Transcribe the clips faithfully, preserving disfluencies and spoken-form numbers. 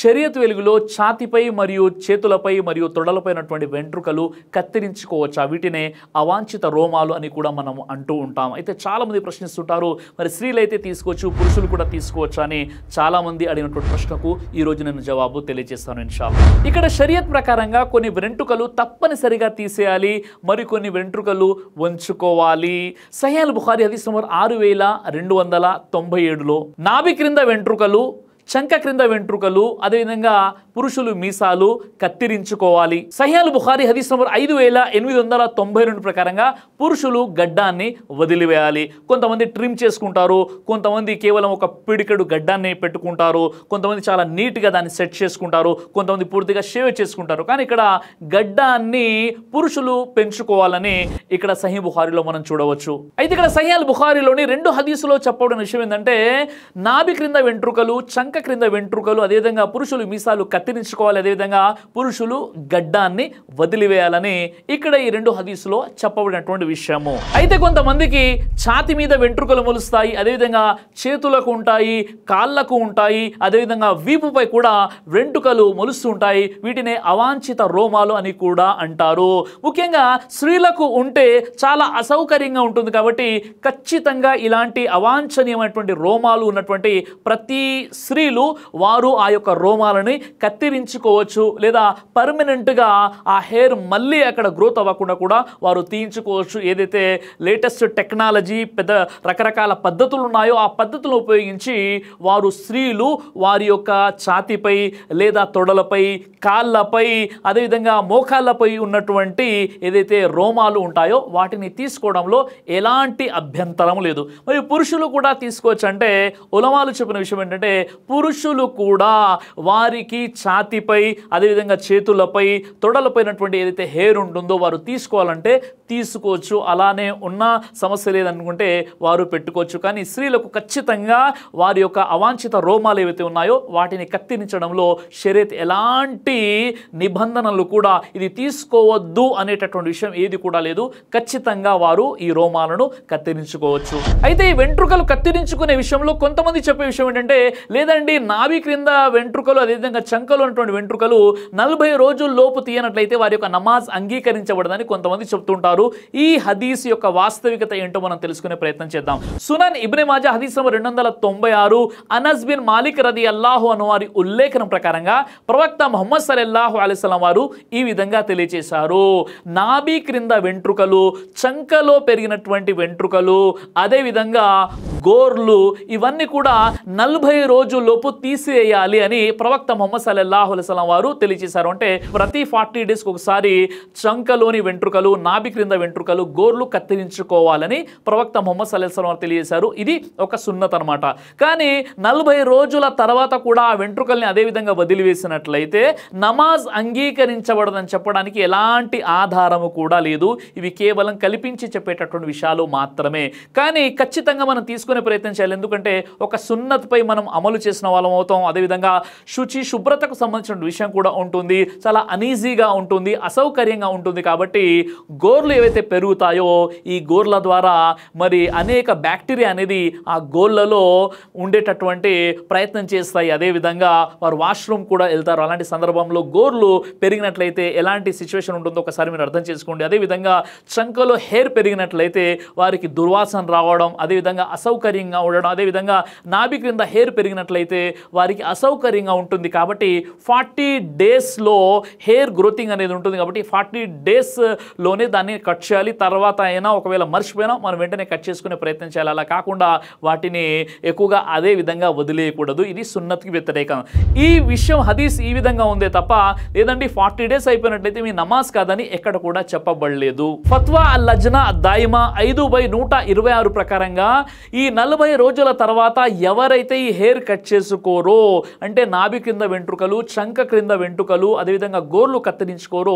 షరియత్ వెలుగులో ఛాతిపై మరియు చేతులపై మరియు తొడలపైనటువంటి వెంట్రుకలు కత్తిరించుకోవచ్చా, వీటినే అవాంఛిత రోమాలు అని కూడా మనం అంటూ ఉంటాం. అయితే చాలామంది ప్రశ్నిస్తుంటారు, మరి స్త్రీలు అయితే తీసుకోవచ్చు, పురుషులు కూడా తీసుకోవచ్చా అని చాలామంది అడిగినటువంటి ప్రశ్నకు ఈరోజు నేను జవాబు తెలియజేస్తాను ఇన్షాల్లా. ఇక్కడ షరియత్ ప్రకారంగా కొన్ని వెంట్రుకలు తప్పనిసరిగా తీసేయాలి, మరికొన్ని వెంట్రుకలు వంచుకోవాలి. సహీహుల్ బుఖారీ హదీస్ నంబర్ ఆరు వేల రెండు వందల తొంభై ఏడులో నాభి క్రింద వెంట్రుకలు, చంక క్రింద వెంట్రుకలు, అదేవిధంగా పురుషులు మీసాలు కత్తిరించుకోవాలి. సహీహుల్ బుఖారీ హదీస్ నంబర్ ఐదు వేల ఎనిమిది వందల తొంభై రెండు ప్రకారంగా పురుషులు గడ్డాన్ని వదిలివేయాలి. కొంతమంది ట్రిమ్ చేసుకుంటారు, కొంతమంది కేవలం ఒక పిడికెడు గడ్డాన్ని పెట్టుకుంటారు, కొంతమంది చాలా నీట్గా దాన్ని సెట్ చేసుకుంటారు, కొంతమంది పూర్తిగా షేవ్ చేసుకుంటారు. కానీ ఇక్కడ గడ్డాన్ని పురుషులు పెంచుకోవాలని ఇక్కడ సహీహ్ బుఖారీలో మనం చూడవచ్చు. అయితే ఇక్కడ సహీహుల్ బుఖారీలోని రెండు హదీసులో చెప్పబడిన విషయం ఏంటంటే, నాభి క్రింద వెంట్రుకలు, చంక క్రింద వెంట్రుకలు, అదేవిధంగా పురుషులు మీసాలు కత్తిరించుకోవాలి, అదేవిధంగా పురుషులు గడ్డాన్ని వదిలివేయాలని ఇక్కడ ఈ రెండు హదీసులో చెప్పబడినటువంటి విషయము. అయితే కొంతమందికి ఛాతి మీద వెంట్రుకలు మొలుస్తాయి, అదేవిధంగా చేతులకు ఉంటాయి, కాళ్లకు ఉంటాయి, అదేవిధంగా వీపుపై కూడా వెంట్రుకలు మొలుస్తుంటాయి. వీటినే అవాంఛిత రోమాలు అని కూడా అంటారు. ముఖ్యంగా స్త్రీలకు ఉంటే చాలా అసౌకర్యంగా ఉంటుంది, కాబట్టి ఖచ్చితంగా ఇలాంటి అవాంఛనీయమైనటువంటి రోమాలు ఉన్నటువంటి ప్రతి స్త్రీలు వారు ఆ యొక్క రోమాలని కత్తిరించుకోవచ్చు, లేదా పర్మనెంట్గా ఆ హెయిర్ మళ్ళీ అక్కడ గ్రోత్ అవ్వకుండా కూడా వారు తీయించుకోవచ్చు. ఏదైతే లేటెస్ట్ టెక్నాలజీ పెద్ద రకరకాల పద్ధతులు ఉన్నాయో ఆ పద్ధతులను ఉపయోగించి వారు స్త్రీలు వారి యొక్క ఛాతిపై లేదా తొడలపై, కాళ్ళపై, అదేవిధంగా మోకాళ్ళపై ఉన్నటువంటి ఏదైతే రోమాలు ఉంటాయో వాటిని తీసుకోవడంలో ఎలాంటి అభ్యంతరం లేదు. మరి పురుషులు కూడా తీసుకోవచ్చు అంటే ఉలమాలు చెప్పిన విషయం ఏంటంటే, పురుషులు కూడా వారికి ఛాతిపై, అదేవిధంగా చేతులపై, తొడలపైనటువంటి ఏదైతే హెయిర్ ఉంటుందో వారు తీసుకోవాలంటే తీసుకోవచ్చు. అలానే ఉన్న సమస్య లేదనుకుంటే వారు పెట్టుకోవచ్చు. కానీ స్త్రీలకు ఖచ్చితంగా వారి యొక్క అవాంఛిత రోమాలు ఏవైతే ఉన్నాయో వాటిని కత్తిరించడంలో షరీయత్ ఎలాంటి నిబంధనలు కూడా ఇది తీసుకోవద్దు అనేటటువంటి విషయం ఏది కూడా లేదు. ఖచ్చితంగా వారు ఈ రోమాలను కత్తిరించుకోవచ్చు. అయితే ఈ వెంట్రుకలు కత్తిరించుకునే విషయంలో కొంతమంది చెప్పే విషయం ఏంటంటే, లేదండి నాభి క్రింద వెంట్రుకలు, అదేవిధంగా చంకలు ఉన్నటువంటి వెంట్రుకలు నలభై రోజుల లోపు తీయనట్లయితే వారి యొక్క నమాజ్ అంగీకరించబడదని కొంతమంది చెప్తుంటారు. ఈ హదీస్ యొక్క వాస్తవికత ఏంటో మనం తెలుసుకునే ప్రయత్నం చేద్దాం. సునన్ ఇబ్నే మాజా హదీస్ నంబర్ రెండు వందల తొంభై ఆరు, అనస్ బిన్ మాలిక్ రది అల్లాహు అను వారి ఉల్లేఖనం ప్రకారంగా ప్రవక్త ముహమ్మద్ సల్లల్లాహు అలైహి వసల్లం వారు ఈ విధంగా తెలియజేశారు, నాభి క్రింద వెంట్రుకలు, చంకలో పెరిగినటువంటి వెంట్రుకలు, అదేవిధంగా గోర్లు, ఇవన్నీ కూడా నలభై రోజుల్లోపు తీసివేయాలి అని ప్రవక్త ముహమ్మద్ సల్లల్లాహు అలైహి వసల్లం వారు తెలియజేశారు. అంటే ప్రతి ఫార్టీ డేస్కి ఒకసారి చంకలోని వెంట్రుకలు, నాభి క్రింద వెంట్రుకలు, గోర్లు కత్తిరించుకోవాలని ప్రవక్త ముహమ్మద్ సల్లల్లాహు అలైహి వసల్లం వారు తెలియజేశారు. ఇది ఒక సున్నత్ అనమాట. కానీ నలభై రోజుల తర్వాత కూడా ఆ వెంట్రుకల్ని అదేవిధంగా వదిలివేసినట్లయితే నమాజ్ అంగీకరించబడదని చెప్పడానికి ఎలాంటి ఆధారము కూడా లేదు. ఇవి కేవలం కల్పించి చెప్పేటటువంటి విషయాలు మాత్రమే. కానీ ఖచ్చితంగా మనం తీసుకుని ప్రయత్నం చేయాలి, ఎందుకంటే ఒక సున్నత్పై మనం అమలు చేసిన వాళ్ళం అవుతాం. అదేవిధంగా శుచి శుభ్రతకు సంబంధించిన విషయం కూడా ఉంటుంది, చాలా అనీజీగా ఉంటుంది, అసౌకర్యంగా ఉంటుంది. కాబట్టి గోర్లు ఏవైతే పెరుగుతాయో ఈ గోర్ల ద్వారా మరి అనేక బ్యాక్టీరియా అనేది ఆ గోర్లలో ఉండేటటువంటి ప్రయత్నం చేస్తాయి. అదేవిధంగా వారు వాష్రూమ్ కూడా వెళ్తారు. అలాంటి సందర్భంలో గోర్లు పెరిగినట్లయితే ఎలాంటి సిచ్యువేషన్ ఉంటుందో ఒకసారి మీరు అర్థం చేసుకోండి. అదేవిధంగా చంకలో హెయిర్ పెరిగినట్లయితే వారికి దుర్వాసన రావడం, అదేవిధంగా అసౌకర్యం అసౌకర్యంగా ఉండడం, అదేవిధంగా నాభి క్రింద హెయిర్ పెరిగినట్లయితే వారికి అసౌకర్యంగా ఉంటుంది. కాబట్టి ఫార్టీ డేస్లో హెయిర్ గ్రోతింగ్ అనేది ఉంటుంది, కాబట్టి ఫార్టీ డేస్లోనే దాన్ని కట్ చేయాలి. తర్వాత అయినా ఒకవేళ మర్చిపోయినా మనం వెంటనే కట్ చేసుకునే ప్రయత్నం చేయాలి. అలా కాకుండా వాటిని ఎక్కువగా అదే విధంగా వదిలేయకూడదు. ఇది సున్నత్కి వ్యతిరేకం. ఈ విషయం హదీస్ ఈ విధంగా ఉందే తప్ప, లేదంటే ఫార్టీ డేస్ అయిపోయినట్లయితే మీ నమాజ్ కాదని ఎక్కడ కూడా చెప్పబడలేదు. ఫత్వా అల్ లజ్నా దాయిమా ఐదు బై నూట ఇరవై ఆరు ప్రకారంగా ఈ నలభై రోజుల తర్వాత ఎవరైతే ఈ హెయిర్ కట్ చేసుకోరో, అంటే నాభి క్రింద వెంట్రుకలు, చంక క్రింద వెంట్రుకలు, అదేవిధంగా గోర్లు కత్తిరించుకోరో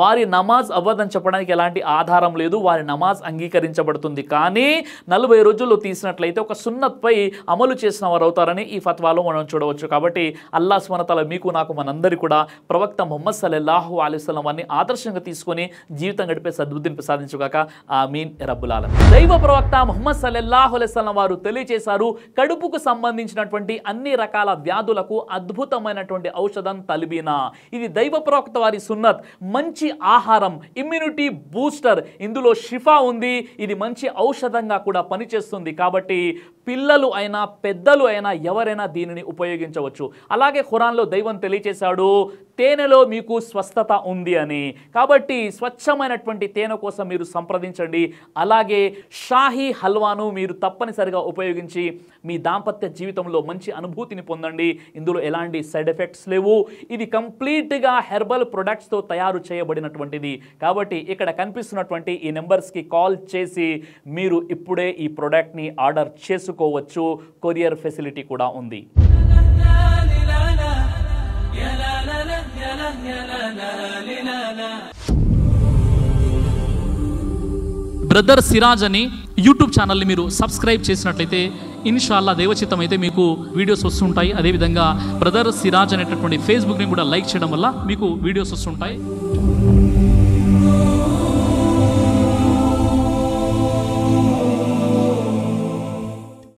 వారి నమాజ్ అవ్వదని చెప్పడానికి ఎలాంటి ఆధారం లేదు. వారి నమాజ్ అంగీకరించబడుతుంది. కానీ నలభై రోజుల్లో తీసినట్లయితే ఒక సున్నత్పై అమలు చేసిన వారు అవుతారని ఈ ఫత్వాలో మనం చూడవచ్చు. కాబట్టి అల్లాహ్ సుబ్హానహు వ తఆలా మీకు నాకు మనందరి కూడా ప్రవక్త ముహమ్మద్ సల్లల్లాహు అలైహి వసల్లం వారిని ఆదర్శంగా తీసుకొని జీవితం గడిపే సద్బుద్ధిని ప్రసాదించుగాక. ఆమీన్ రబ్బుల్ ఆలమీన్. దైవ ప్రవక్త ముహమ్మద్ సల్లల్లాహు అలైహి వసల్లం వారు తెలియజేశారు, కడుపుకు సంబంధించినటువంటి అన్ని రకాల వ్యాధులకు అద్భుతమైనటువంటి ఔషధం తల్బీనా. ఇది దైవ ప్రవక్త వారి సున్నత్. మంచి ఆహారం, ఇమ్యూనిటీ బూస్టర్, ఇందులో షిఫా ఉంది. ఇది మంచి ఔషధంగా కూడా పనిచేస్తుంది. కాబట్టి పిల్లలు అయినా పెద్దలు అయినా ఎవరైనా దీనిని ఉపయోగించవచ్చు. అలాగే ఖురాన్లో దైవం తెలియచేశాడు, తేనెలో మీకు స్వస్థత ఉంది అని. కాబట్టి స్వచ్ఛమైనటువంటి తేనె కోసం మీరు సంప్రదించండి. అలాగే షాహీ హల్వాను మీరు తప్పనిసరిగా ఉపయోగించి మీ దాంపత్య జీవితంలో మంచి అనుభూతిని పొందండి. ఇందులో ఎలాంటి సైడ్ ఎఫెక్ట్స్ లేవు. ఇది కంప్లీట్గా హెర్బల్ ప్రొడక్ట్స్తో తయారు చేయబడినటువంటిది. కాబట్టి ఇక్కడ కనిపిస్తున్నటువంటి ఈ నెంబర్స్కి కాల్ చేసి మీరు ఇప్పుడే ఈ ప్రోడక్ట్ని ఆర్డర్ చేసుకోవచ్చు. కొరియర్ ఫెసిలిటీ కూడా ఉంది. బ్రదర్ సిరాజ్ అని యూట్యూబ్ ఛానల్ని మీరు సబ్స్క్రైబ్ చేసినట్లయితే ఇన్షాల్లా దైవచిత్తం అయితే మీకు వీడియోస్ వస్తుంటాయి. అదేవిధంగా బ్రదర్ సిరాజ్ అనేటటువంటి ఫేస్బుక్ని కూడా లైక్ చేయడం వల్ల మీకు వీడియోస్ వస్తుంటాయి.